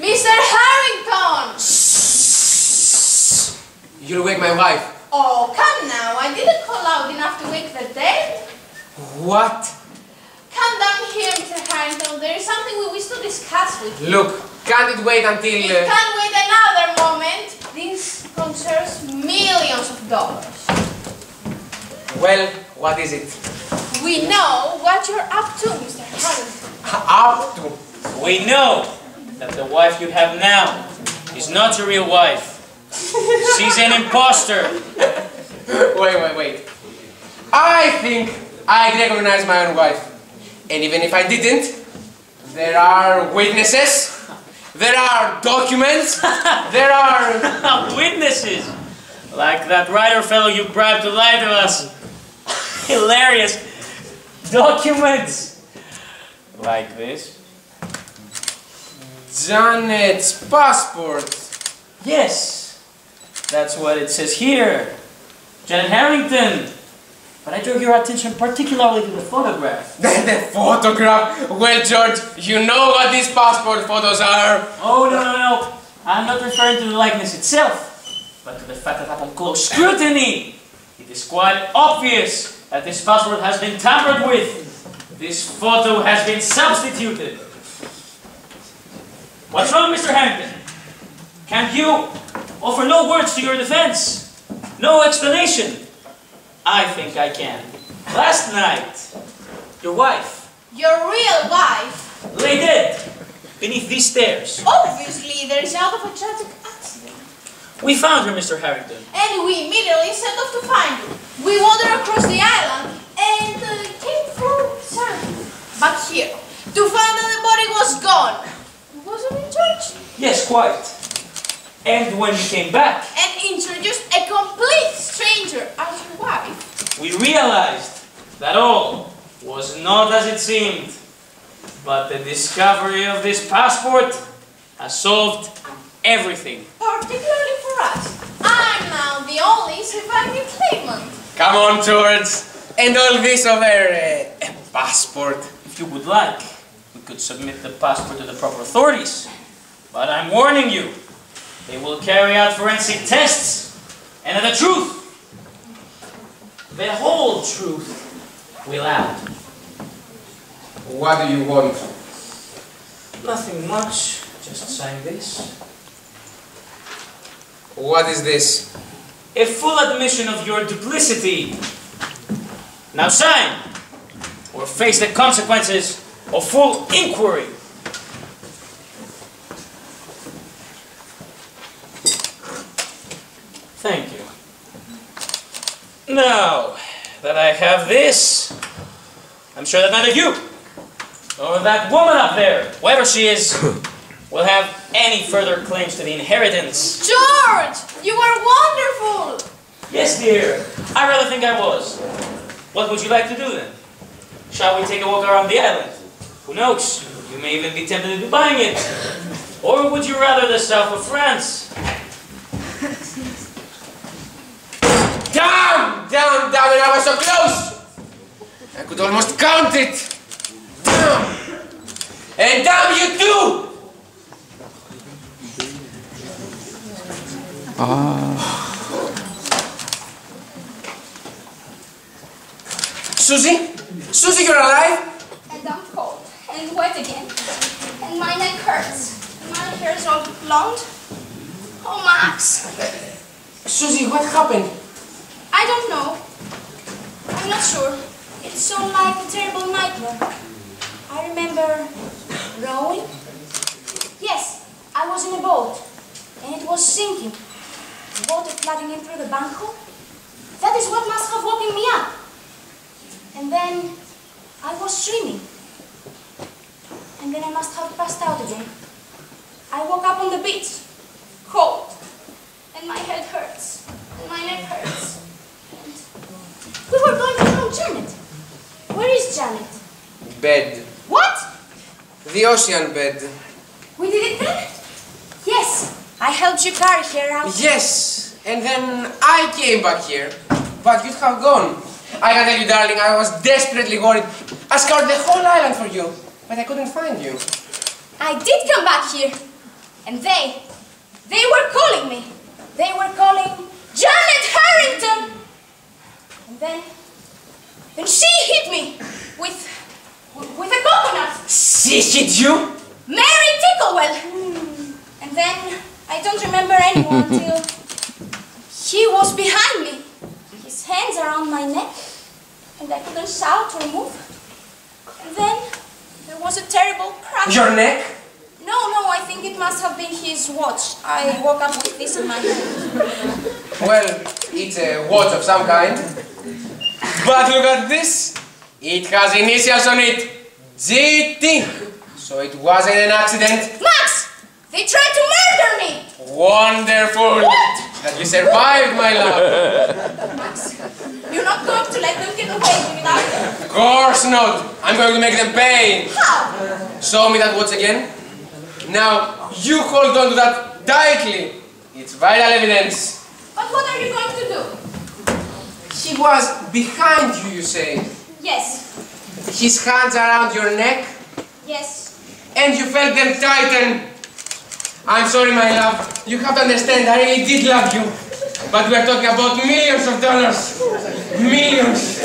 Mister Harrington! Shh. You'll wake my wife. Oh, come now. I didn't call loud enough to wake the dead. What? Come down here, Mister Harrington. There is something we wish to discuss with you. Look. Can't it wait until... It uh, can't wait another moment. This concerns millions of dollars. Well, what is it? We know what you're up to, Mister Harrington. Up to? We know that the wife you have now is not your real wife. She's an imposter. Wait, wait, wait. I think I recognize my own wife. And even if I didn't, there are witnesses. There are documents, there are... witnesses! Like that writer fellow you bribed to lie to us. Hilarious. Documents! Like this. Janet's passport. Yes. That's what it says here. Janet Harrington. But I drew your attention particularly to the photograph. The photograph? Well, George, you know what these passport photos are. Oh, no, no, no. I'm not referring to the likeness itself, but to the fact that upon close scrutiny, it is quite obvious that this passport has been tampered with. This photo has been substituted. What's wrong, Mister Harrington? Can you offer no words to your defense? No explanation? I think I can. Last night, your wife... Your real wife? Lay dead beneath these stairs. Obviously, there is out of a tragic accident. We found her, Mister Harrington. And we immediately set off to find her. We wandered across the island and uh, came through Sodom. back here, to find that the body was gone. Wasn't it, George? Yes, quite. And when we came back and introduced a complete stranger as your wife, we realized that all was not as it seemed. But the discovery of this passport has solved everything. Particularly for us. I'm now the only surviving claimant. Come on, George. And all this over a uh, passport. If you would like, we could submit the passport to the proper authorities. But I'm warning you, they will carry out forensic tests. And the truth, the whole truth, will out. What do you want? Nothing much. Just sign this. What is this? A full admission of your duplicity. Now sign, or face the consequences of full inquiry. Thank you. Now that I have this, I'm sure that none of you, or that woman up there, whoever she is, will have any further claims to the inheritance. George, you are wonderful! Yes, dear. I rather think I was. What would you like to do then? Shall we take a walk around the island? Who knows? You may even be tempted into buying it. Or would you rather the south of France? Down! Down, down, and I was so close! I could almost count it! Down! And down you do! Ah. Susie? Susie, you're alive? And I'm cold. And wet again. And my neck hurts. And my hair is all blonde. Oh, Max. Susie, what happened? I don't know. I'm not sure. It's so like a terrible nightmare. I remember rowing. Yes, I was in a boat. And it was sinking. The water flooding in through the bank hole. That is what must have woken me up. And then I was swimming. And then I must have passed out again. I woke up on the beach, cold. And my head hurts. And my neck hurts. And we were going to find Janet. Where is Janet? Bed. What? The ocean bed. We did it then? Yes. I helped you carry her out. Yes. And then I came back here. But you'd have gone. I can tell you, darling, I was desperately worried. I scoured the whole island for you, but I couldn't find you. I did come back here, and they, they were calling me. They were calling Janet Harrington. And then, then she hit me with, with a coconut. She hit you? Mary Ticklewell. Mm. And then, I don't remember anyone till he was behind me. His hands around my neck, and I couldn't shout or move. And then there was a terrible crash. Your neck? No, no, I think it must have been his watch. I woke up with this in my hand. Well, it's a watch of some kind. But look at this. It has initials on it. G T. So it wasn't an accident. Max! They tried to murder me! Wonderful! What? That you survived, my love! Max, you're not going to let them get away without them? Of course not! I'm going to make them pay! How? Show me that watch again. Now, you hold on to that tightly. It's vital evidence. But what are you going to do? She was behind you, you say? Yes. His hands around your neck? Yes. And you felt them tighten? I'm sorry, my love. You have to understand, I really did love you. But we're talking about millions of dollars. Millions.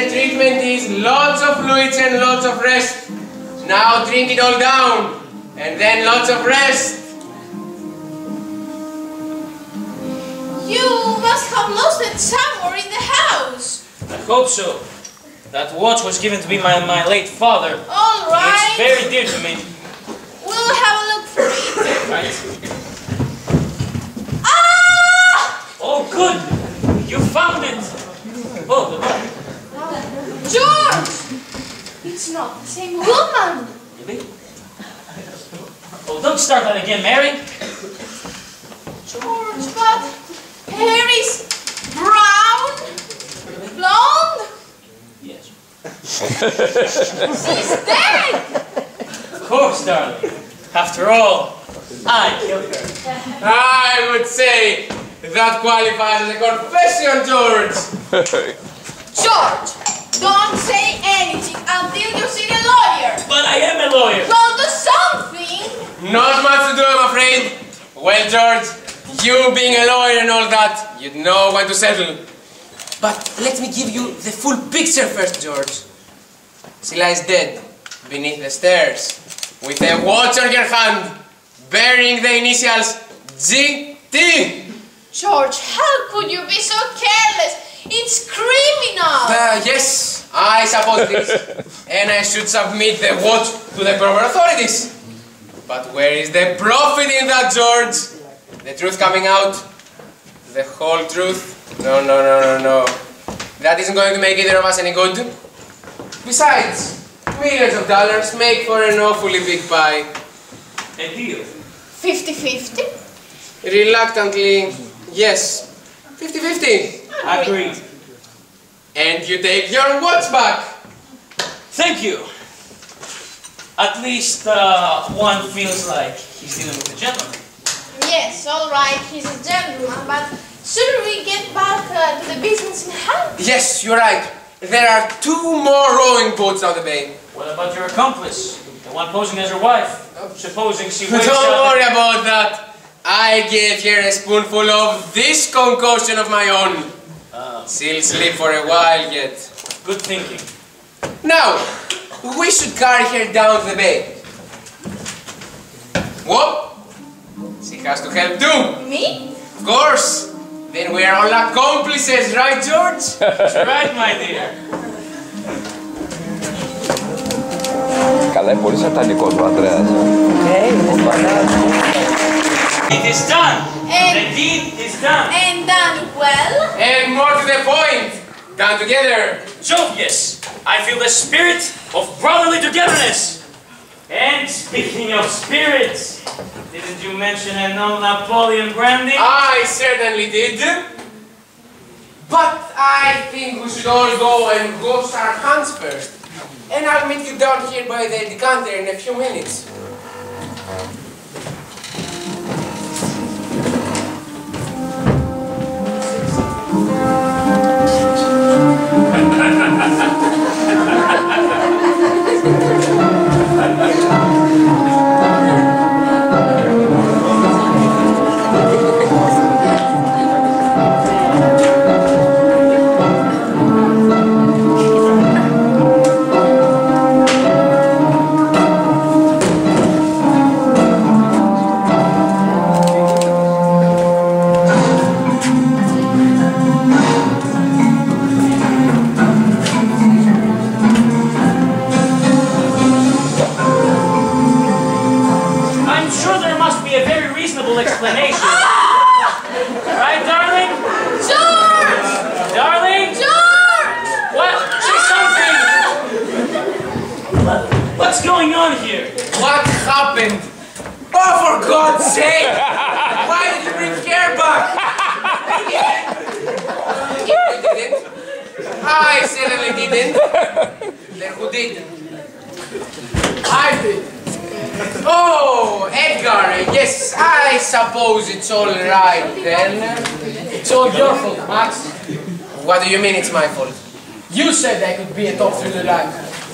the treatment is lots of fluids and lots of rest. Now drink it all down, and then lots of rest. You must have lost it somewhere in the house. I hope so. That watch was given to me by my late father. All right. It's very dear to me. We'll have a look for it. Right. Ah! Oh, good. You found it. Oh, the book. George! It's not the same woman. Really? Oh, don't start that again, Mary. George, but hair is brown, blonde. Yes. She's dead. Of course, darling. After all, I killed her. I would say that qualifies as a confession, George. George, don't say anything until you see the lawyer. But I am a lawyer. Well, do something. Not much to do, I'm afraid. Well, George, you being a lawyer and all that, you'd know when to settle. But let me give you the full picture first, George. She lies dead beneath the stairs, with a watch on her hand, bearing the initials G T. George, how could you be so careless? It's criminal! Uh, yes, I suppose it is. And I should submit the watch to the proper authorities. But where is the profit in that, George? The truth coming out, the whole truth, no, no, no, no, no. That isn't going to make either of us any good. Besides, millions of dollars make for an awfully big pie. A deal? fifty fifty? Reluctantly, yes. fifty fifty. Agreed. And you take your watch back. Thank you. At least uh, one feels like he's dealing with a gentleman. Yes, all right, he's a gentleman, but should we get back uh, to the business in hand? Yes, you're right. There are two more rowing boats on the bay. What about your accomplice? The one posing as your wife? Oh. Supposing she wakes up... Don't worry about that. I gave her a spoonful of this concoction of my own. Oh. She'll sleep for a while yet. Good thinking. Now, we should carry her down to the bay. Whoop! She has to help too. Me? Of course. Then we are all accomplices, right, George? Right, my dear. Καλά, είναι πολύ σατανικός ο Ανδρέας. Okay, it is done. And the deed is done. And done well. And more to the point. Done together. Jove, yes. I feel the spirit of brotherly togetherness. And speaking of spirits, didn't you mention a non-Napoleon brandy? I certainly did. But I think we should all go and wash our hands first. And I'll meet you down here by the decanter in a few minutes.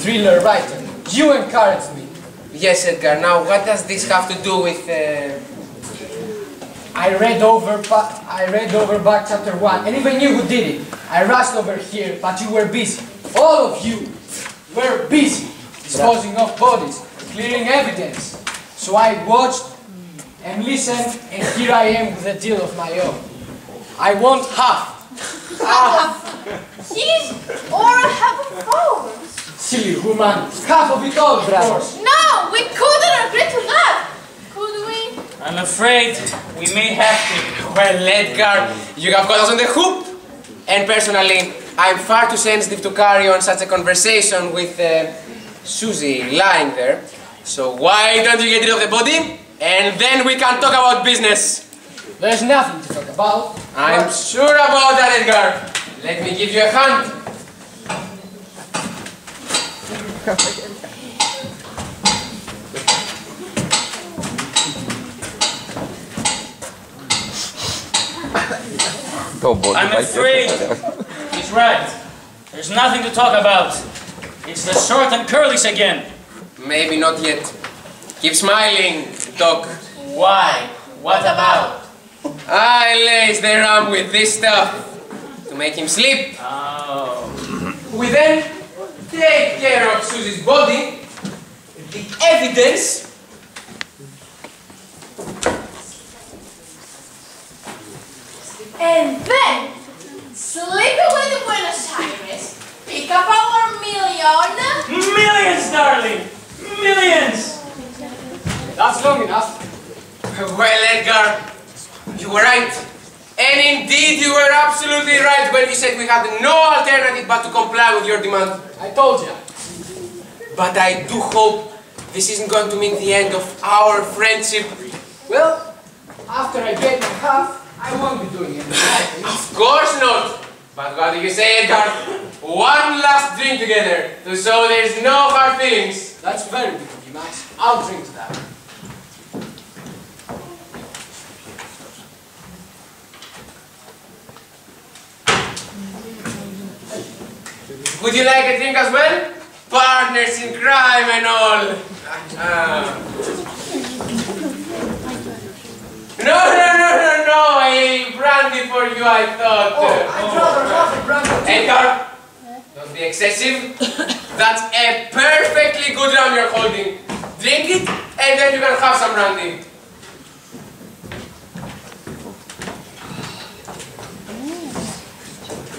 Thriller writer. You encouraged me. Yes, Edgar. Now, what does this have to do with? Uh... I read over, I read over back chapter one, and even you who did it. I rushed over here, but you were busy. all of you were busy disposing of bodies, clearing evidence. So I watched and listened, and here I am with a deal of my own. I want half. Half? Yes, or a half of ours. Silly woman, half of it all, brothers. No, we couldn't agree to that, could we? I'm afraid we may have to. Well, Edgar, you have caught us on the hoop. And personally, I'm far too sensitive to carry on such a conversation with uh, Susie lying there. So why don't you get rid of the body, and then we can talk about business? There's nothing to talk about. I'm sure about that, Edgar. Let me give you a hand. I'm afraid he's right. There's nothing to talk about. It's the short and curlies again. Maybe not yet. Keep smiling, Doc. Why? What about? I lace their arm with this stuff to make him sleep. Oh. We then take care of Susie's body, the evidence, and then slip away to Buenos Aires, pick up our million. Millions, darling! Millions! That's long enough. Well, Edgar, you were right. And indeed, you were absolutely right when you said we had no alternative but to comply with your demand. I told you. But I do hope this isn't going to mean the end of our friendship. Well, after I get my half, I won't be doing anything. Of course not. But what do you say, Edgar? One last drink together, to show there's no hard feelings. That's very good of you, Max. I'll drink to that. Would you like a drink as well? Partners in crime and all. Uh, no, no, no, no, no, a brandy for you, I thought. Oh, I'd rather have a brandy. Edgar, don't be excessive. That's a perfectly good rum you're holding. Drink it, and then you can have some brandy.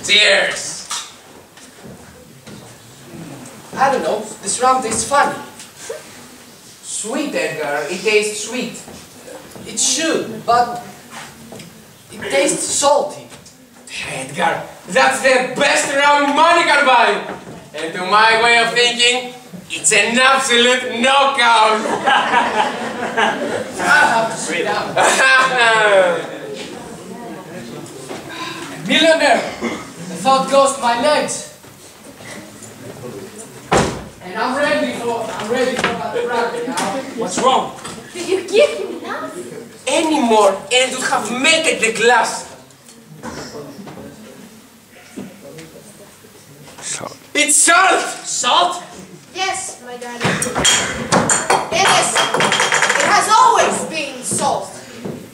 Cheers. I don't know, this rum tastes funny. Sweet, Edgar, it tastes sweet. It should, but it tastes salty. Edgar, that's the best rum money can buy! And to my way of thinking, it's an absolute knockout! I'll have to sit down. Millionaire! The thought goes to my legs. And I'm ready for, I'm ready for that brandy now. What's wrong? Do you give him enough? Any more, and you have melted the glass. Salt. It's salt! Salt? Yes, my darling. Yes, it has always been salt.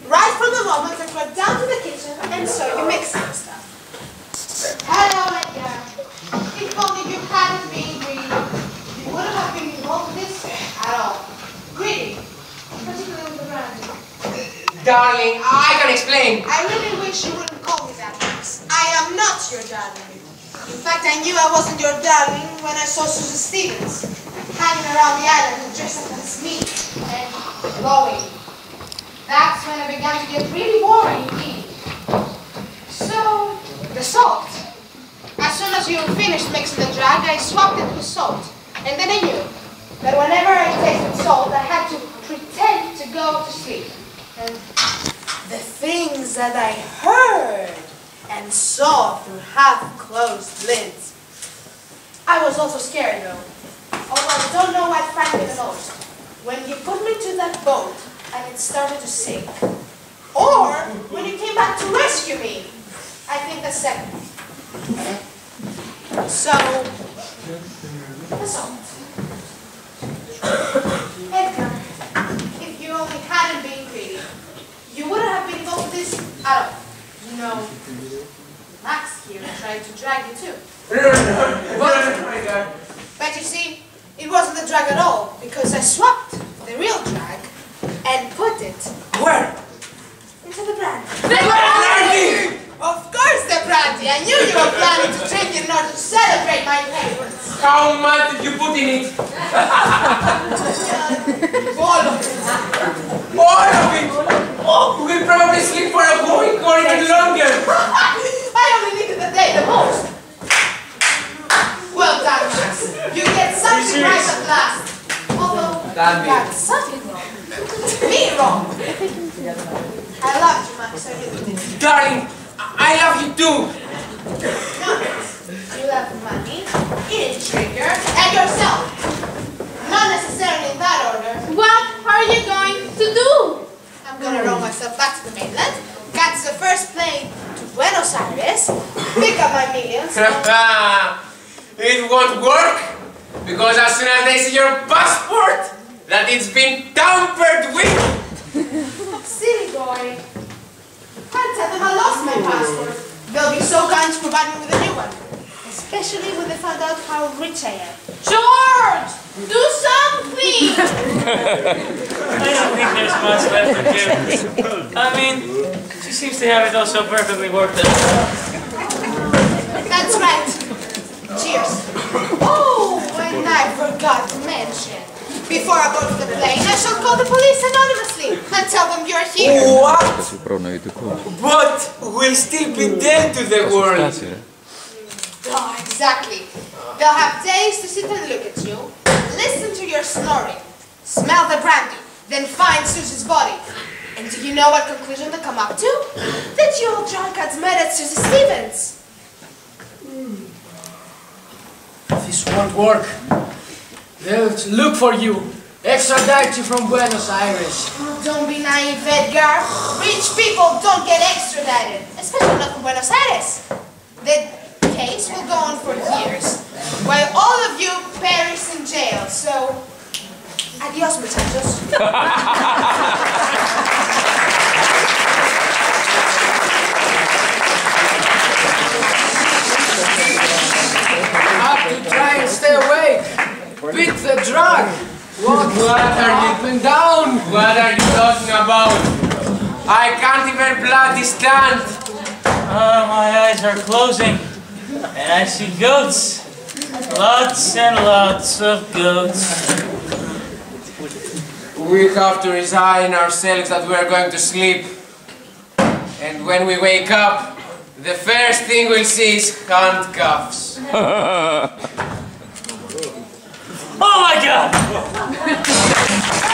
Right from the moment I got down to the kitchen and saw you mixing stuff. Hello, my dear. If only you hadn't been greedy. You wouldn't have been involved in this at all. Greedy, particularly with the brandy. Uh, darling, I can explain. I really wish you wouldn't call me that. I am not your darling. In fact, I knew I wasn't your darling when I saw Susie Stevens hanging around the island dressed up as me and glowing. That's when I began to get really worried indeed. So, the salt. As soon as you finished mixing the drug, I swapped it with salt. And then I knew that whenever I tasted salt, I had to pretend to go to sleep. And the things that I heard and saw through half-closed lids. I was also scared, though. Although I don't know what frightened me the most. When you put me to that boat and it started to sink. Or when you came back to rescue me. I think the second. So, the salt. Edgar, if you only hadn't been greedy, you wouldn't have been involved in this at all. No. Max, here and tried to drag you too. But, but you see, it wasn't a drag at all, because I swapped the real drag and put it... Where? Into the brandy. The brandy! Of course the brandy! I knew you were planning to drink it in order to celebrate my favorites. How much did you put in it? All of it. All of it? Oh, we'll probably sleep for a week or even longer. I only needed a day the most. Well done, Jess. You get something right at last. Although, you got something wrong. Me wrong. I loved you, Max, I really did. Darling, I love you too. No, you love money, eating sugar, and yourself. Not necessarily in that order. What are you going to do? I'm going to roll myself back to the mainland, catch the first plane to Buenos Aires, pick up my millions. It won't work, because as soon as they see your passport, that it's been tampered with! Silly boy! Can't tell them I lost my passport. They'll be so kind to provide me with a new one. Especially when they find out how rich I am. George! Do something! I don't think there's much left to do. I mean, she seems to have it all so perfectly worked out. That's right. Cheers. Oh, and I forgot to mention. Before I go to the plane, I shall call the police anonymously and tell them you're here. What? But we'll still be dead to the world. Oh, exactly. They'll have days to sit and look at you, listen to your snoring, smell the brandy, then find Susie's body. And do you know what conclusion they come up to? That you all drunkards murdered Susie Stevens. This won't work. They'll look for you. Extradite you from Buenos Aires. Oh, don't be naive, Edgar. Rich people don't get extradited, especially not from Buenos Aires. The case will go on for years, while all of you perish in jail. So, adios, muchachos. Have to try and stay awake. With the drug! What, what are you doing down? What are you talking about? I can't even bloody stand! Oh, my eyes are closing. And I see goats. Lots and lots of goats. We have to resign ourselves that we are going to sleep. And when we wake up, the first thing we'll see is handcuffs. Oh my God!